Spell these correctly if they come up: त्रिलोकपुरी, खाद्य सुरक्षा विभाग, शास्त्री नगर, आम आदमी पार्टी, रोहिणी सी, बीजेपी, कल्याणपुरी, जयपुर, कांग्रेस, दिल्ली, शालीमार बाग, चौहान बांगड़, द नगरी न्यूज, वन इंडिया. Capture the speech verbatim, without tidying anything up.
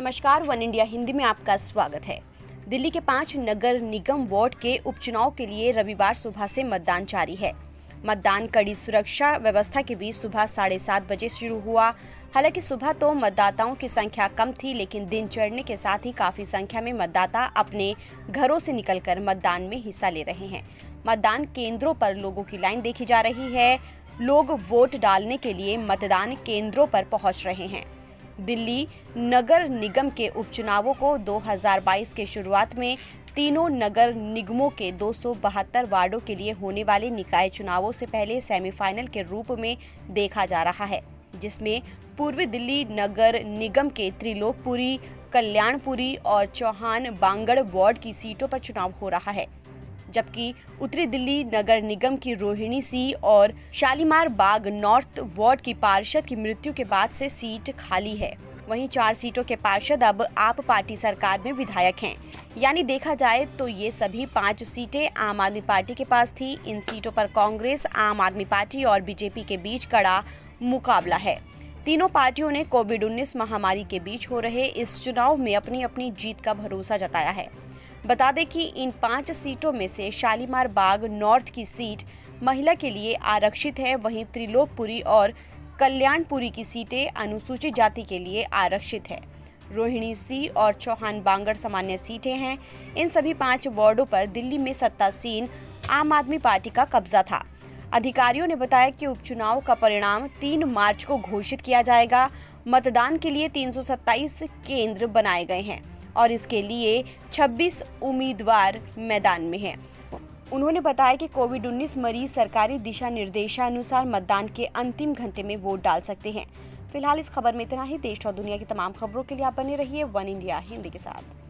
नमस्कार, वन इंडिया Hindi में आपका स्वागत है। दिल्ली के पांच नगर निगम वार्ड के उपचुनाव के लिए रविवार सुबह से मतदान जारी है। मतदान कड़ी सुरक्षा व्यवस्था के बीच सुबह साढ़े सात बजे शुरू हुआ। हालांकि सुबह तो मतदाताओं की संख्या कम थी, लेकिन दिन चढ़ने के साथ ही काफी संख्या में मतदाता अपने घरों से निकलकर मतदान में हिस्सा ले रहे हैं। मतदान केंद्रों पर लोगों की लाइन देखी जा रही है। लोग वोट डालने के लिए मतदान केंद्रों पर पहुंच रहे हैं। दिल्ली नगर निगम के उपचुनावों को दो हज़ार बाईस के शुरुआत में तीनों नगर निगमों के दो सौ बहत्तर वार्डों के लिए होने वाले निकाय चुनावों से पहले सेमीफाइनल के रूप में देखा जा रहा है, जिसमें पूर्वी दिल्ली नगर निगम के त्रिलोकपुरी, कल्याणपुरी और चौहान बांगड़ वार्ड की सीटों पर चुनाव हो रहा है, जबकि उत्तरी दिल्ली नगर निगम की रोहिणी सी और शालीमार बाग नॉर्थ वार्ड की पार्षद की मृत्यु के बाद से सीट खाली है। वहीं चार सीटों के पार्षद अब आप पार्टी सरकार में विधायक हैं। यानी देखा जाए तो ये सभी पांच सीटें आम आदमी पार्टी के पास थी। इन सीटों पर कांग्रेस, आम आदमी पार्टी और बीजेपी के बीच कड़ा मुकाबला है। तीनों पार्टियों ने कोविड उन्नीस महामारी के बीच हो रहे इस चुनाव में अपनी अपनी जीत का भरोसा जताया है। बता दें कि इन पांच सीटों में से शालीमार बाग नॉर्थ की सीट महिला के लिए आरक्षित है, वहीं त्रिलोकपुरी और कल्याणपुरी की सीटें अनुसूचित जाति के लिए आरक्षित है। रोहिणी सी और चौहान बांगड़ सामान्य सीटें हैं। इन सभी पांच वार्डों पर दिल्ली में सत्तासीन आम आदमी पार्टी का कब्जा था। अधिकारियों ने बताया कि उपचुनाव का परिणाम तीन मार्च को घोषित किया जाएगा। मतदान के लिए तीन सौ सत्ताईस केंद्र बनाए गए हैं और इसके लिए छब्बीस उम्मीदवार मैदान में हैं। उन्होंने बताया कि कोविड उन्नीस मरीज सरकारी दिशा निर्देशानुसार मतदान के अंतिम घंटे में वोट डाल सकते हैं। फिलहाल इस खबर में इतना ही। देश और दुनिया की तमाम खबरों के लिए आप बने रहिए वन इंडिया हिंदी के साथ।